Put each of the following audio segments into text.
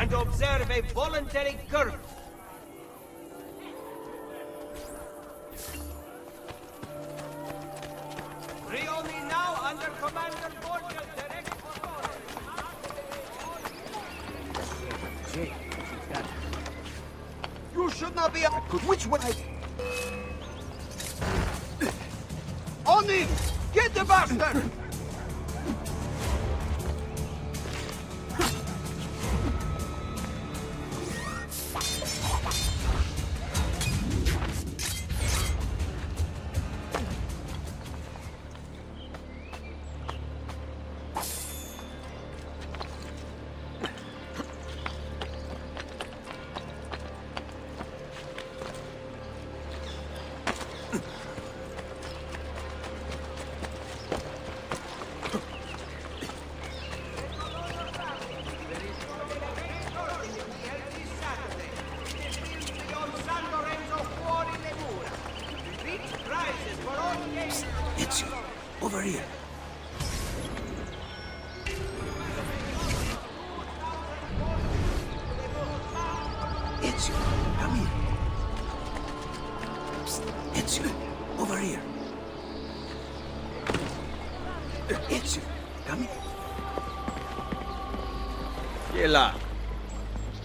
and observe a voluntary curve. Rioni now under Commander Borgia, direct for Jake, she's got it. You should not be acting. Which way? On him! Get the bastard!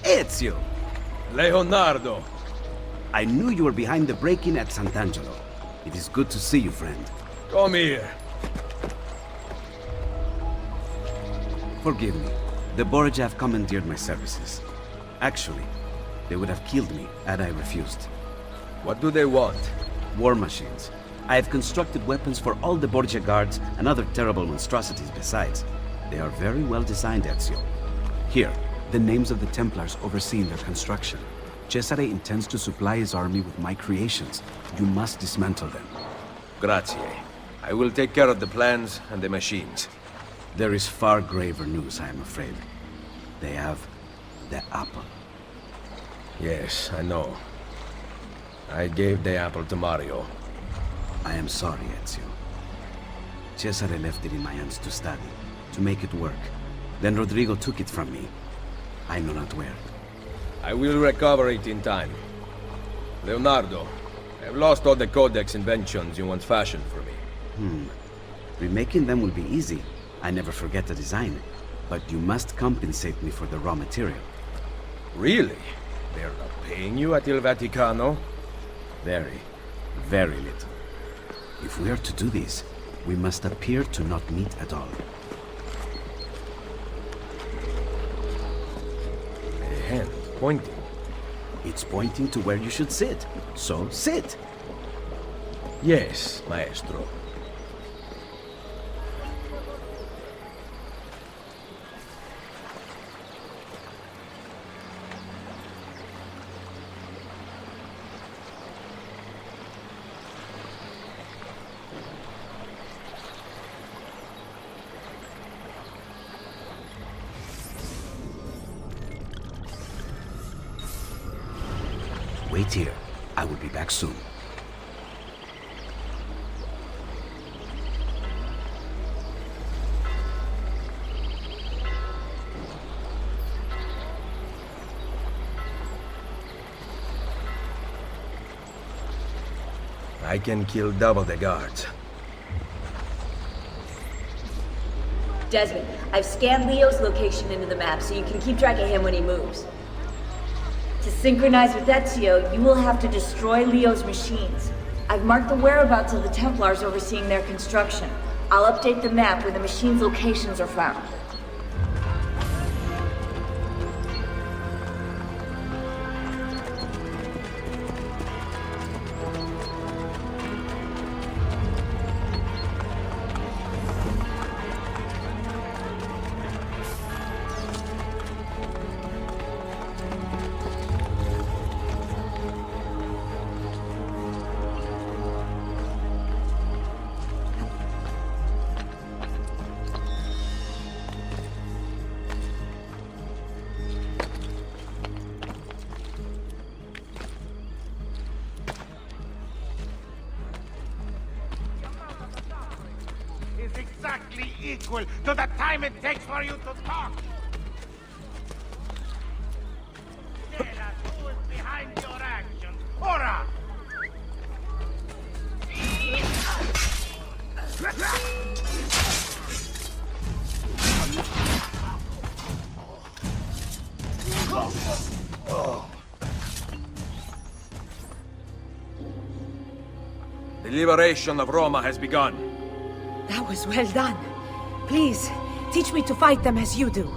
Ezio! Leonardo! I knew you were behind the break-in at Sant'Angelo. It is good to see you, friend. Come here. Forgive me. The Borgia have commandeered my services. Actually, they would have killed me had I refused. What do they want? War machines. I have constructed weapons for all the Borgia guards and other terrible monstrosities besides. They are very well designed, Ezio. Here. The names of the Templars overseeing their construction. Cesare intends to supply his army with my creations. You must dismantle them. Grazie. I will take care of the plans and the machines. There is far graver news, I am afraid. They have the apple. Yes, I know. I gave the apple to Mario. I am sorry, Ezio. Cesare left it in my hands to study, to make it work. Then Rodrigo took it from me. I know not where. I will recover it in time. Leonardo, I have lost all the Codex inventions you once fashioned for me. Remaking them will be easy. I never forget the design. But you must compensate me for the raw material. Really? They are not paying you at Il Vaticano? Very, very little. If we are to do this, we must appear to not meet at all. Hand pointing. It's pointing to where you should sit. So sit. Yes, maestro. Wait here. I will be back soon. I can kill double the guards. Desmond, I've scanned Leo's location into the map so you can keep track of him when he moves. To synchronize with Ezio, you will have to destroy Leo's machines. I've marked the whereabouts of the Templars overseeing their construction. I'll update the map where the machine's locations are found. Equal to the time it takes for you to talk! The liberation of Roma has begun. That was well done. Please, teach me to fight them as you do.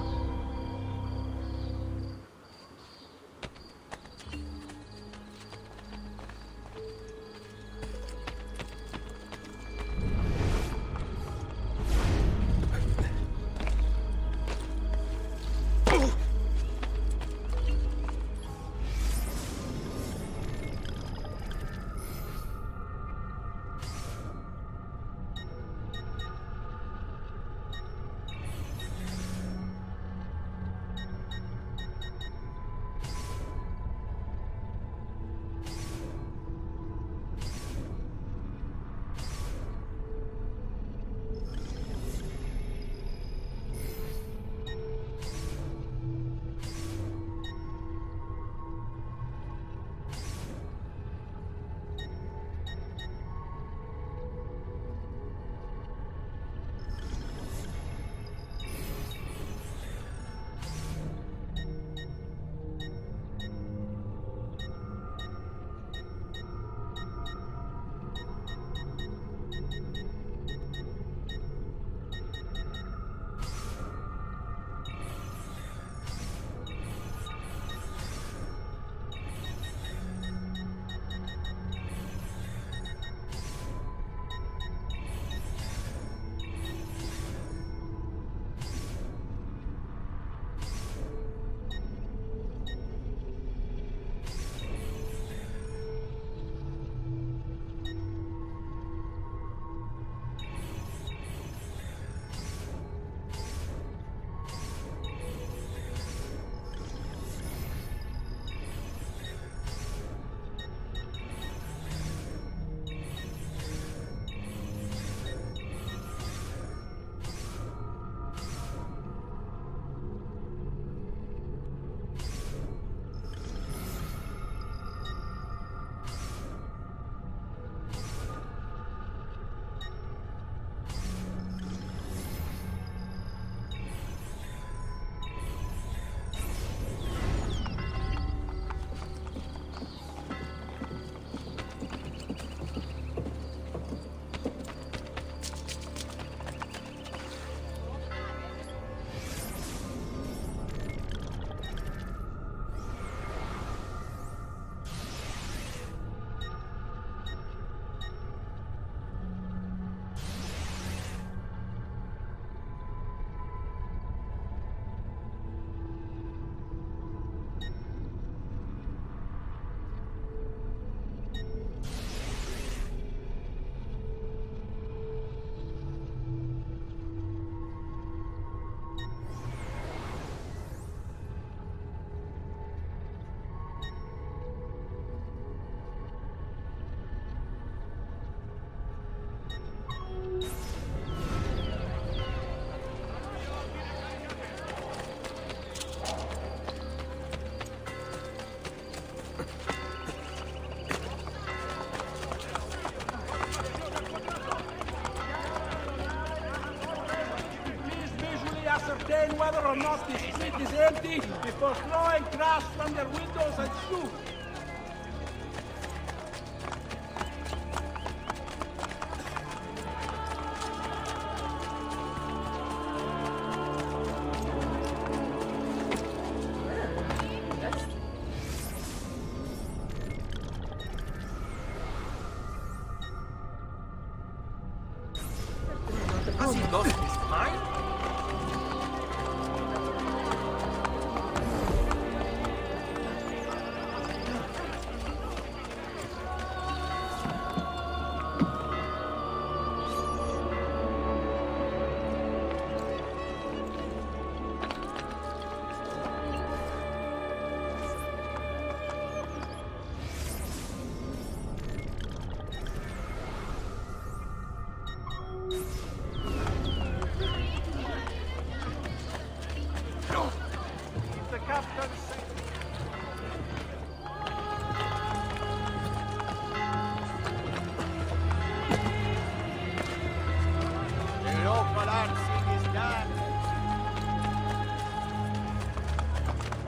Whether or not this street is empty before throwing trash from their windows and shoot.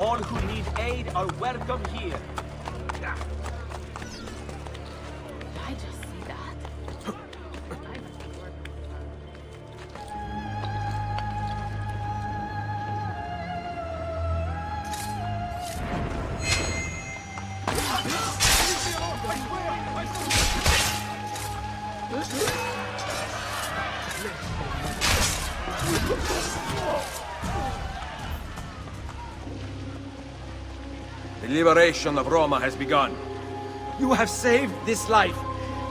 All who need aid are welcome here. Did I just see that? The liberation of Roma has begun. You have saved this life.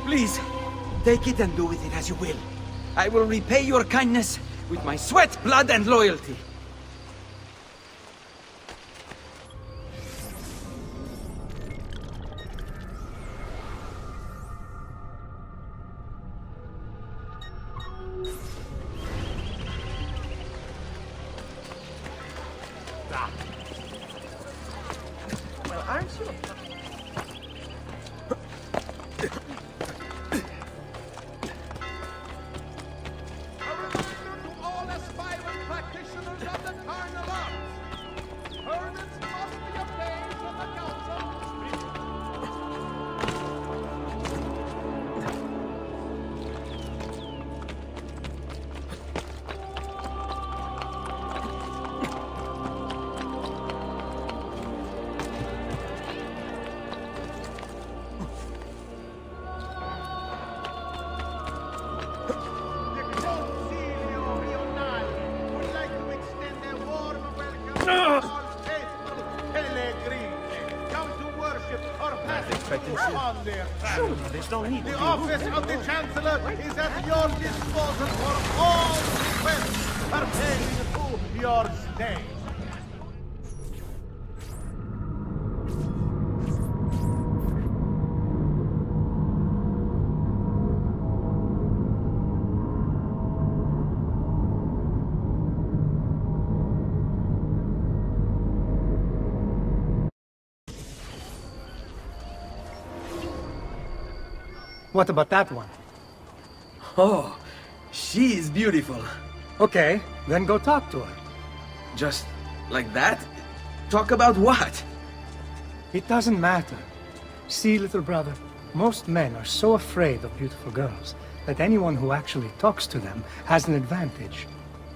Please, take it and do with it as you will. I will repay your kindness with my sweat, blood, and loyalty. What about that one? Oh, she is beautiful. Okay, then go talk to her. Just like that? Talk about what? It doesn't matter. See, little brother, most men are so afraid of beautiful girls that anyone who actually talks to them has an advantage.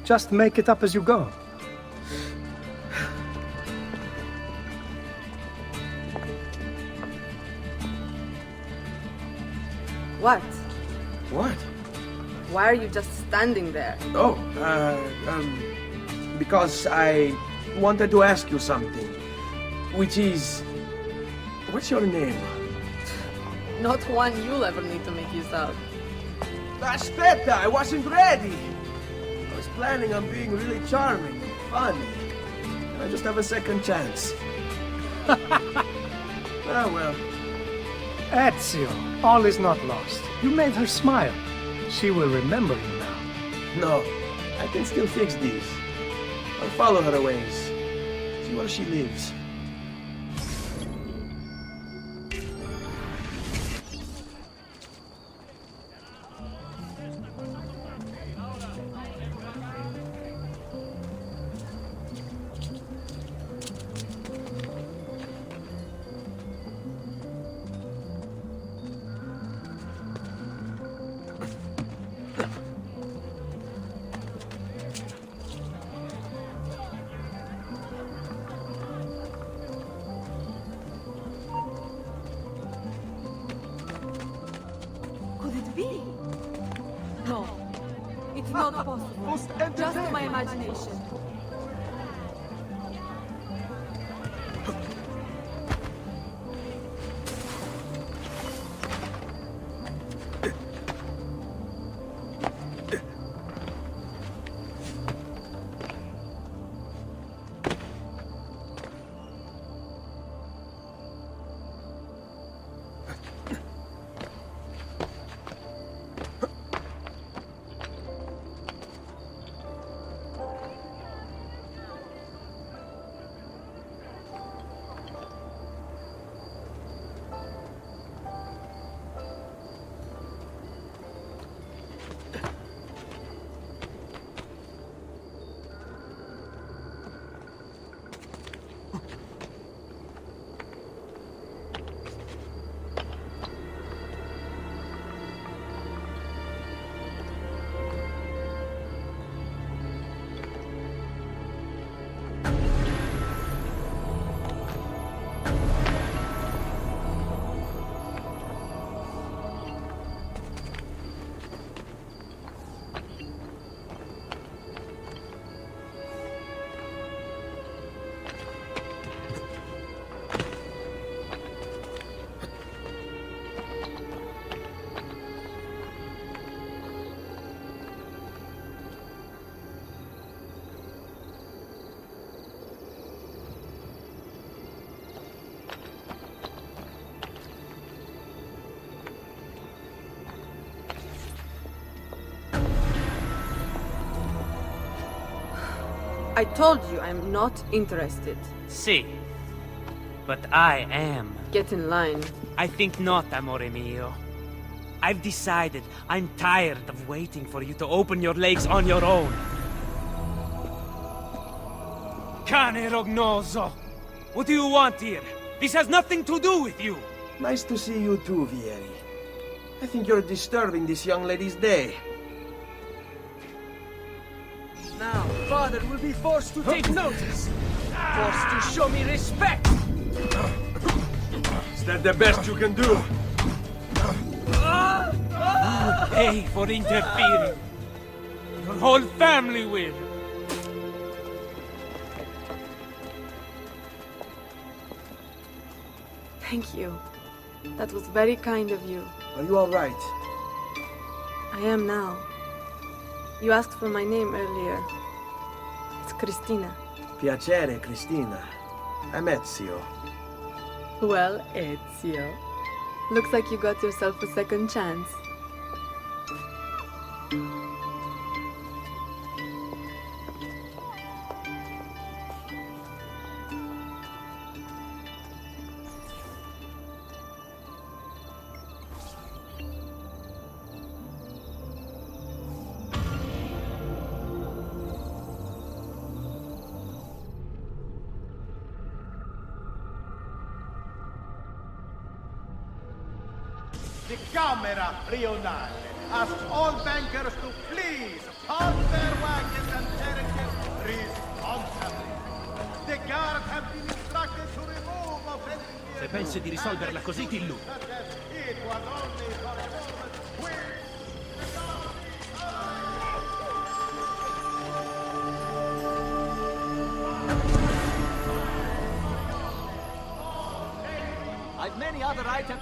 Just make it up as you go. What? What? Why are you just standing there? Oh, because I wanted to ask you something, which is... What's your name? Not one you'll ever need to make use of. Aspetta, I wasn't ready! I was planning on being really charming and funny. I just have a second chance. Oh well. Ezio, all is not lost. You made her smile. She will remember you now. No, I can still fix these. I'll follow her ways. See where she lives. I told you I'm not interested. Sì, but I am. Get in line. I think not, amore mio. I've decided I'm tired of waiting for you to open your legs on your own. Cane rognoso! What do you want here? This has nothing to do with you! Nice to see you too, Vieri. I think you're disturbing this young lady's day. Now, father will be forced to take notice! Forced to show me respect! Is that the best you can do? I'll pay for interfering. Your whole family will. Thank you. That was very kind of you. Are you all right? I am now. You asked for my name earlier. It's Cristina. Piacere, Cristina. I'm Ezio. Well, Ezio. Looks like you got yourself a second chance. The camera Leonardo asks all bankers to please hold their wagons and chariots responsibly. The guards have been instructed to remove offending vehicles. Se pensi di risolverla così, ti illudi. I've many other items.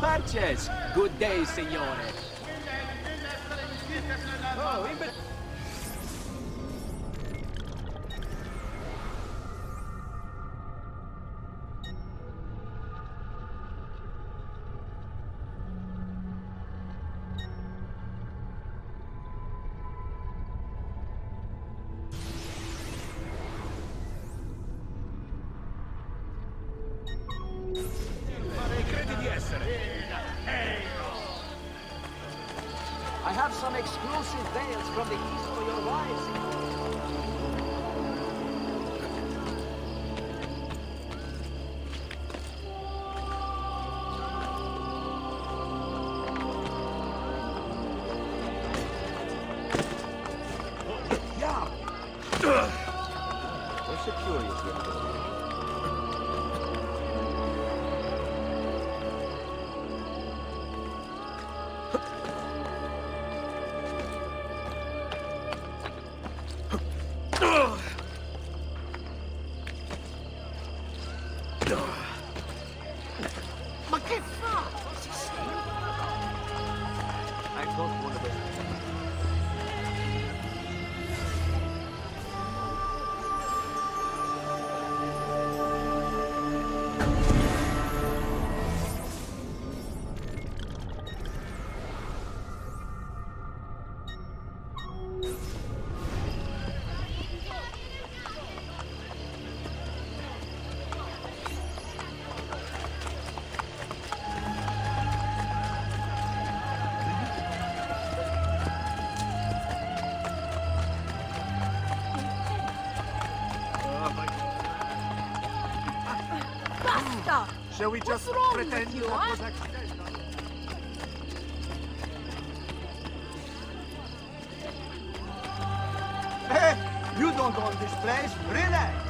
Purchase. Good day, signore. Oh, some exclusive veils from the east for your wives. Yeah. They're so curious here. Shall we just pretend that was accidental? Hey, you don't own this place. Relax.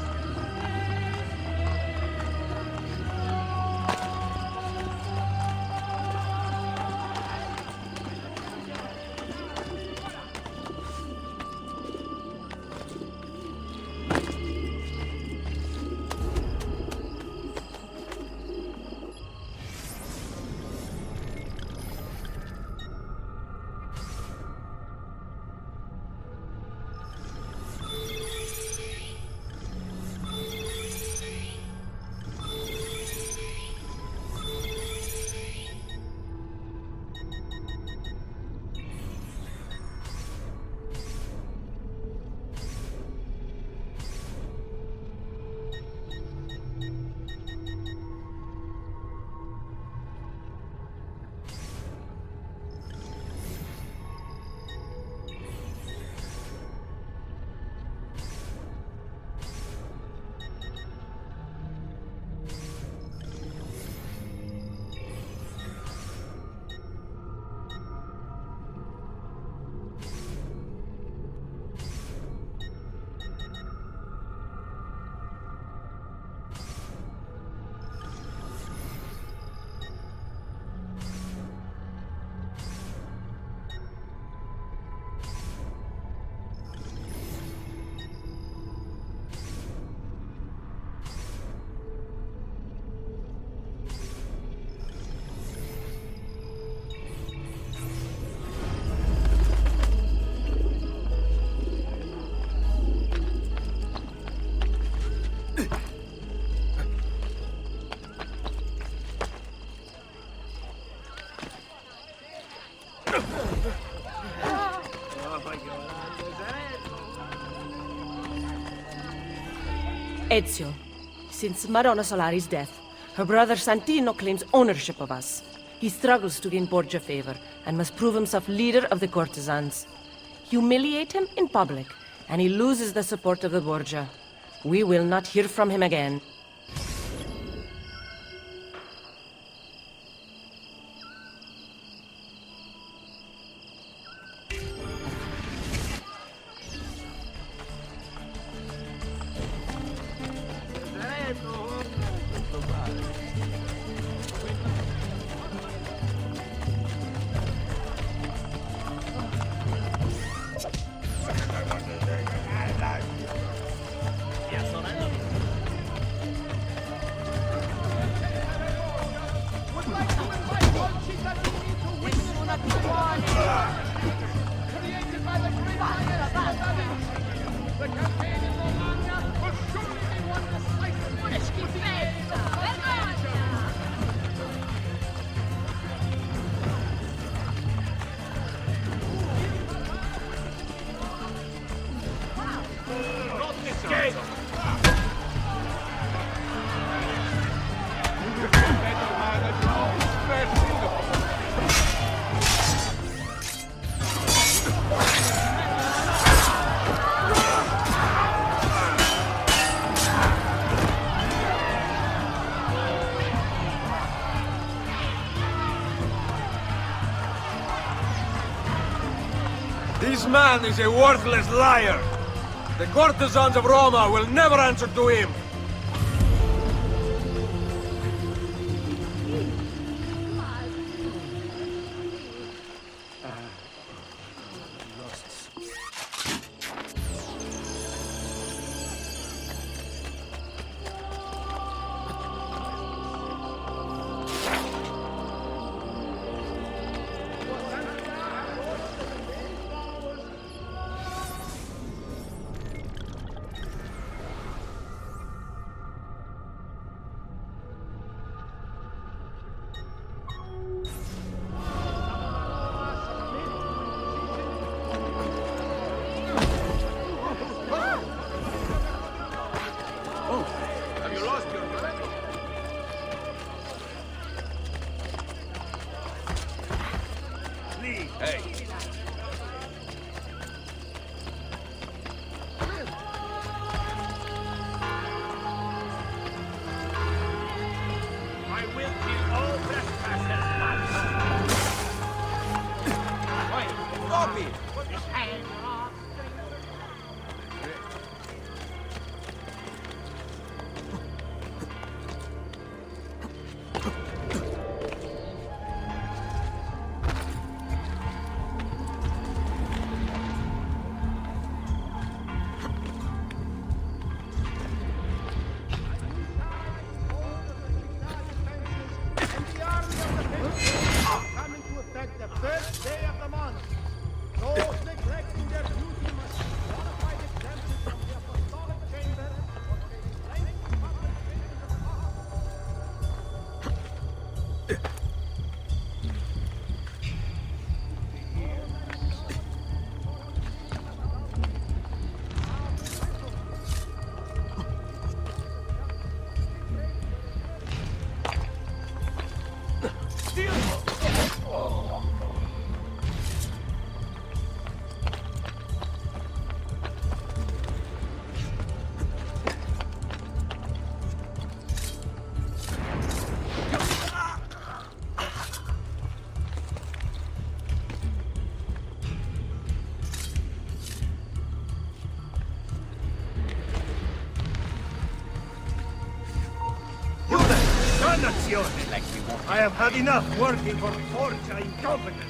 Ezio, since Madonna Solari's death, her brother Santino claims ownership of us. He struggles to gain Borgia favor and must prove himself leader of the courtesans. Humiliate him in public, and he loses the support of the Borgia. We will not hear from him again. This man is a worthless liar. The courtesans of Roma will never answer to him. I have had enough working for Borgia incompetence.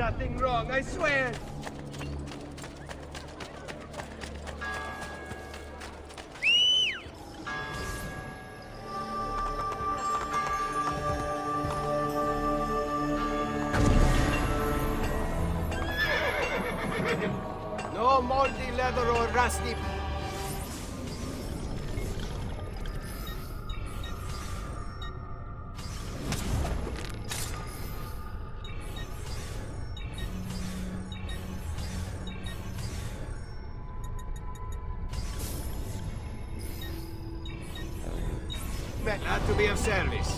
nothing wrong, I swear! No moldy leather or rusty. Glad to be of service.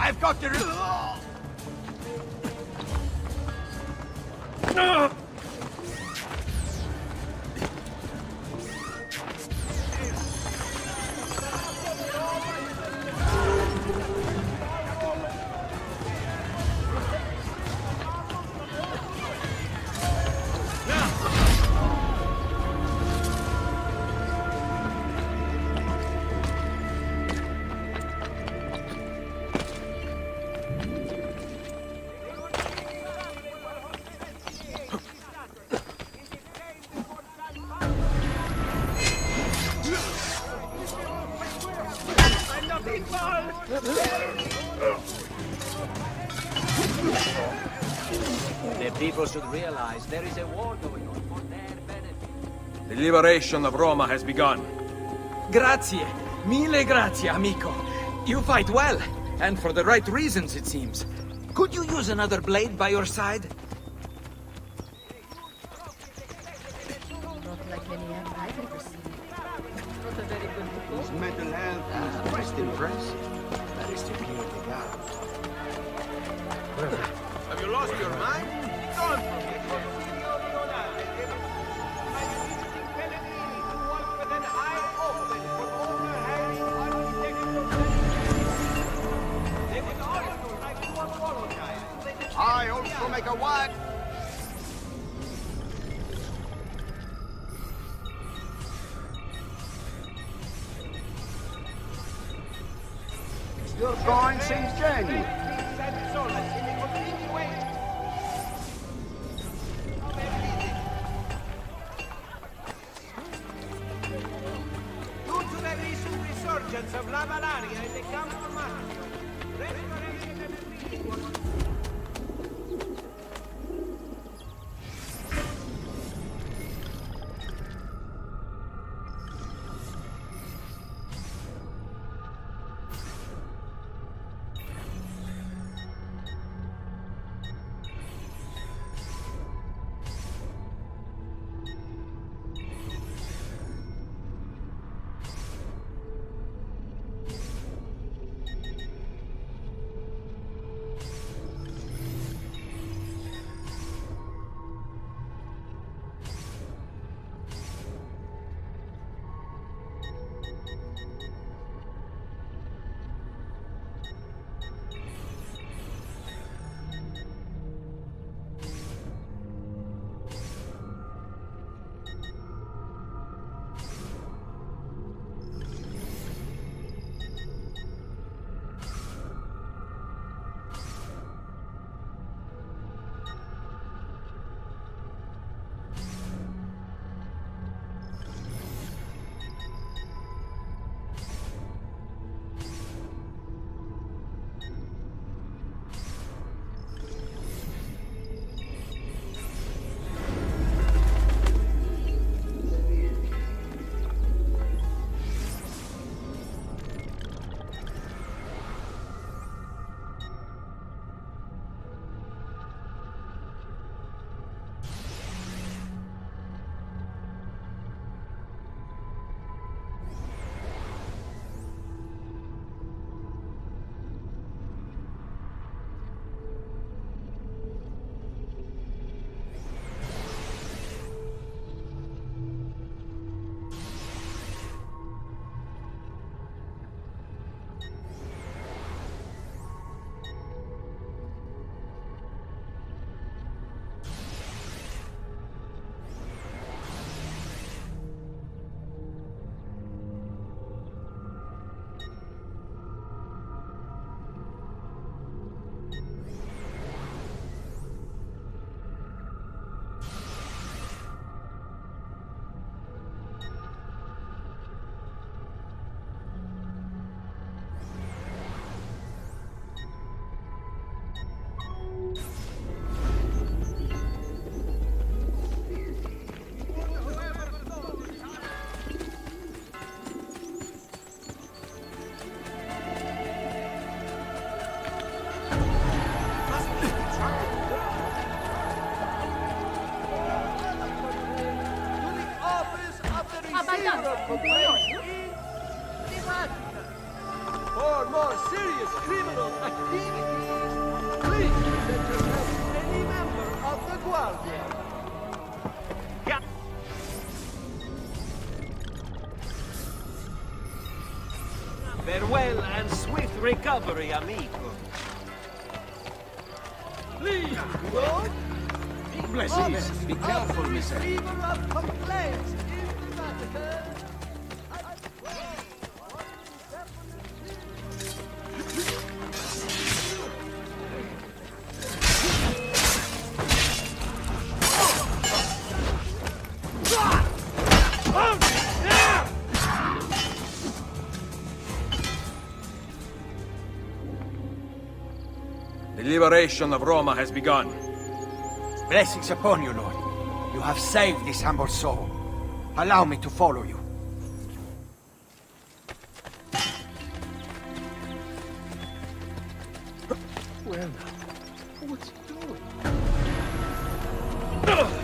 I've got to... There is a war going on for their benefit. The liberation of Roma has begun. Grazie. Mille grazie, amico. You fight well, and for the right reasons, it seems. Could you use another blade by your side? Not like any I've ever seen. Not a very good proposal. His metal health is quite impressive. That is to be in the guard. Have you lost your mind? Don't! I also make a wide... Your going seems genuine. Lava l'aria e le campo al massimo. Resta nel nell'individuo. Farewell and swift recovery, amico. Please, Lord. Blessings. Be careful, Miss. Of complaints in the Vatican. The liberation of Roma has begun. Blessings upon you, Lord. You have saved this humble soul. Allow me to follow you. Well, what's he doing?